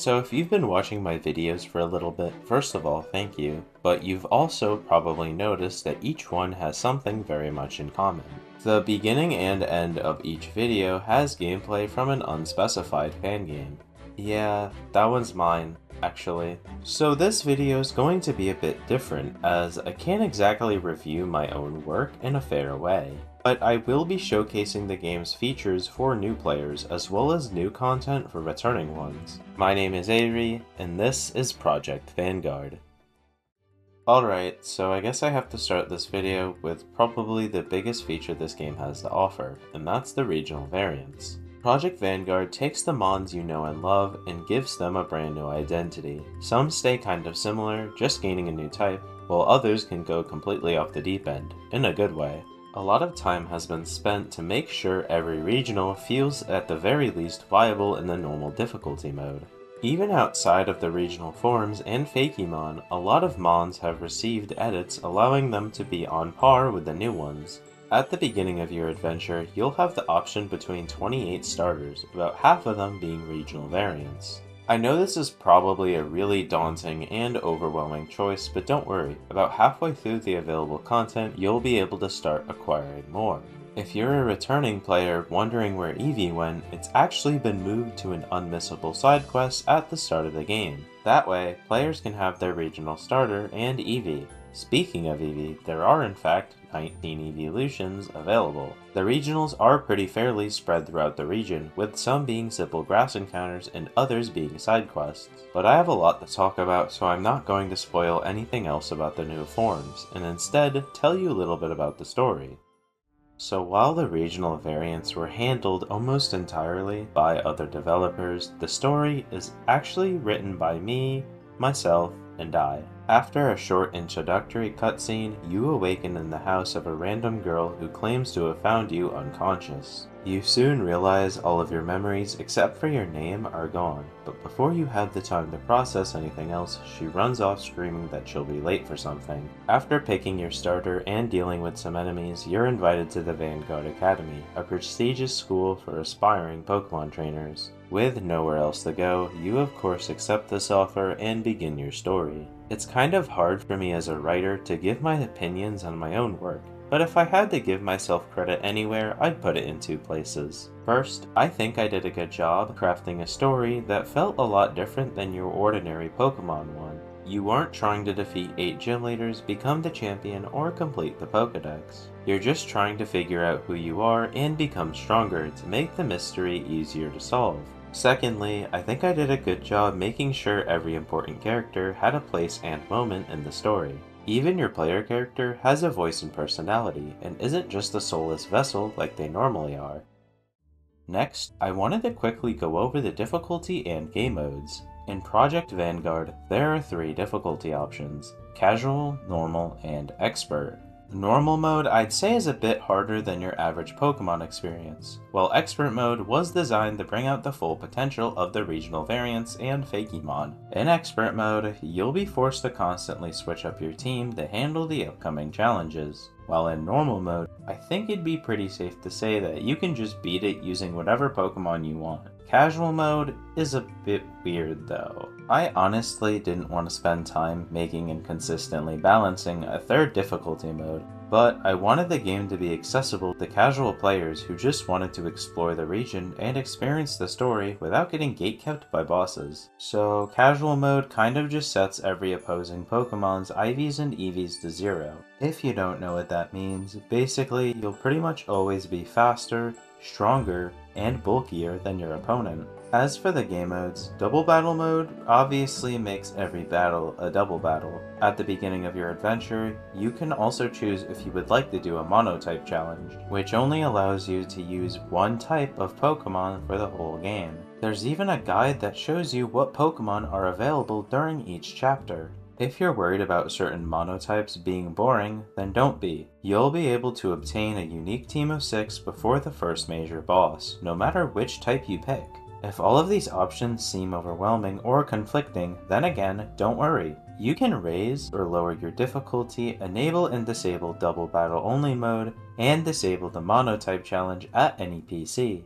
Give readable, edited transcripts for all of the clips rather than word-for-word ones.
So if you've been watching my videos for a little bit, first of all, thank you. But you've also probably noticed that each one has something very much in common. The beginning and end of each video has gameplay from an unspecified fan game. Yeah, that one's mine, actually. So this video is going to be a bit different, as I can't exactly review my own work in a fair way. But I will be showcasing the game's features for new players, as well as new content for returning ones. My name is Ayrei, and this is Project Vanguard. Alright, so I guess I have to start this video with probably the biggest feature this game has to offer, and that's the regional variants. Project Vanguard takes the mons you know and love and gives them a brand new identity. Some stay kind of similar, just gaining a new type, while others can go completely off the deep end, in a good way. A lot of time has been spent to make sure every regional feels at the very least viable in the normal difficulty mode. Even outside of the regional forms and Fakemon, a lot of mons have received edits allowing them to be on par with the new ones. At the beginning of your adventure, you'll have the option between 28 starters, about half of them being regional variants. I know this is probably a really daunting and overwhelming choice, but don't worry, about halfway through the available content, you'll be able to start acquiring more. If you're a returning player wondering where Eevee went, it's actually been moved to an unmissable side quest at the start of the game. That way, players can have their regional starter and Eevee. Speaking of Eevee, there are in fact 19 Eeveelutions available. The regionals are pretty fairly spread throughout the region, with some being simple grass encounters and others being side quests. But I have a lot to talk about, so I'm not going to spoil anything else about the new forms, and instead tell you a little bit about the story. So while the regional variants were handled almost entirely by other developers, the story is actually written by me, myself, and I. After a short introductory cutscene, you awaken in the house of a random girl who claims to have found you unconscious. You soon realize all of your memories, except for your name, are gone, but before you have the time to process anything else, she runs off screaming that she'll be late for something. After picking your starter and dealing with some enemies, you're invited to the Van Gogh Academy, a prestigious school for aspiring Pokémon trainers. With nowhere else to go, you of course accept this offer and begin your story. It's kind of hard for me as a writer to give my opinions on my own work, but if I had to give myself credit anywhere, I'd put it in two places. First, I think I did a good job crafting a story that felt a lot different than your ordinary Pokémon one. You aren't trying to defeat 8 gym leaders, become the champion, or complete the Pokédex. You're just trying to figure out who you are and become stronger to make the mystery easier to solve. Secondly, I think I did a good job making sure every important character had a place and moment in the story. Even your player character has a voice and personality, and isn't just a soulless vessel like they normally are. Next, I wanted to quickly go over the difficulty and game modes. In Project Vanguard, there are 3 difficulty options: Casual, Normal, and Expert. Normal mode I'd say is a bit harder than your average Pokémon experience, while Expert mode was designed to bring out the full potential of the regional variants and Fakemon. In Expert mode, you'll be forced to constantly switch up your team to handle the upcoming challenges, while in Normal mode, I think it'd be pretty safe to say that you can just beat it using whatever Pokémon you want. Casual mode is a bit weird though. I honestly didn't want to spend time making and consistently balancing a 3rd difficulty mode, but I wanted the game to be accessible to casual players who just wanted to explore the region and experience the story without getting gatekept by bosses. So casual mode kind of just sets every opposing Pokemon's IVs and EVs to 0. If you don't know what that means, basically you'll pretty much always be faster, stronger, and bulkier than your opponent. As for the game modes, Double Battle mode obviously makes every battle a double battle. At the beginning of your adventure, you can also choose if you would like to do a monotype challenge, which only allows you to use one type of Pokémon for the whole game. There's even a guide that shows you what Pokémon are available during each chapter. If you're worried about certain monotypes being boring, then don't be. You'll be able to obtain a unique team of 6 before the first major boss, no matter which type you pick. If all of these options seem overwhelming or conflicting, then again, don't worry. You can raise or lower your difficulty, enable and disable Double Battle Only mode, and disable the monotype challenge at any PC.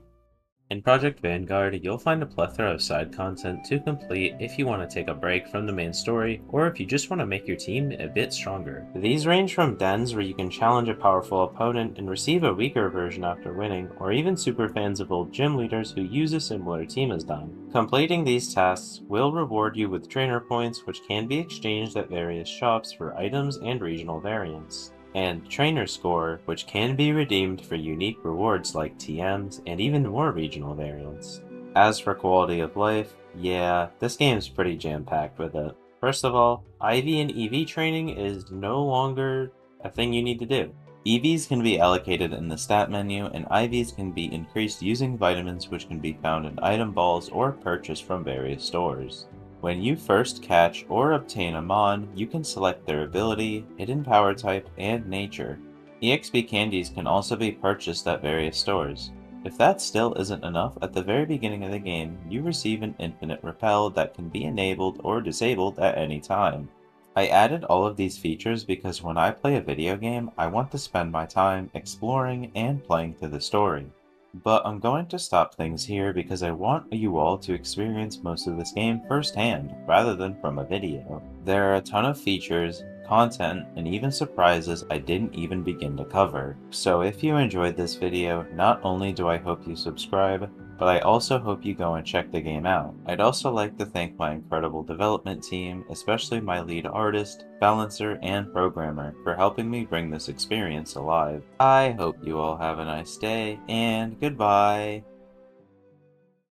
In Project Vanguard, you'll find a plethora of side content to complete if you want to take a break from the main story, or if you just want to make your team a bit stronger. These range from dens where you can challenge a powerful opponent and receive a weaker version after winning, or even superfans of old gym leaders who use a similar team as them. Completing these tasks will reward you with trainer points, which can be exchanged at various shops for items and regional variants, and Trainer Score, which can be redeemed for unique rewards like TMs and even more regional variants. As for quality of life, yeah, this game's pretty jam-packed with it. First of all, IV and EV training is no longer a thing you need to do. EVs can be allocated in the stat menu, and IVs can be increased using vitamins which can be found in item balls or purchased from various stores. When you first catch or obtain a Mon, you can select their ability, hidden power type, and nature. EXP candies can also be purchased at various stores. If that still isn't enough, at the very beginning of the game, you receive an infinite repel that can be enabled or disabled at any time. I added all of these features because when I play a video game, I want to spend my time exploring and playing through the story. But I'm going to stop things here because I want you all to experience most of this game firsthand rather than from a video. There are a ton of features, content, and even surprises I didn't even begin to cover. So if you enjoyed this video, not only do I hope you subscribe, but I also hope you go and check the game out. I'd also like to thank my incredible development team, especially my lead artist, balancer, and programmer for helping me bring this experience alive. I hope you all have a nice day, and goodbye!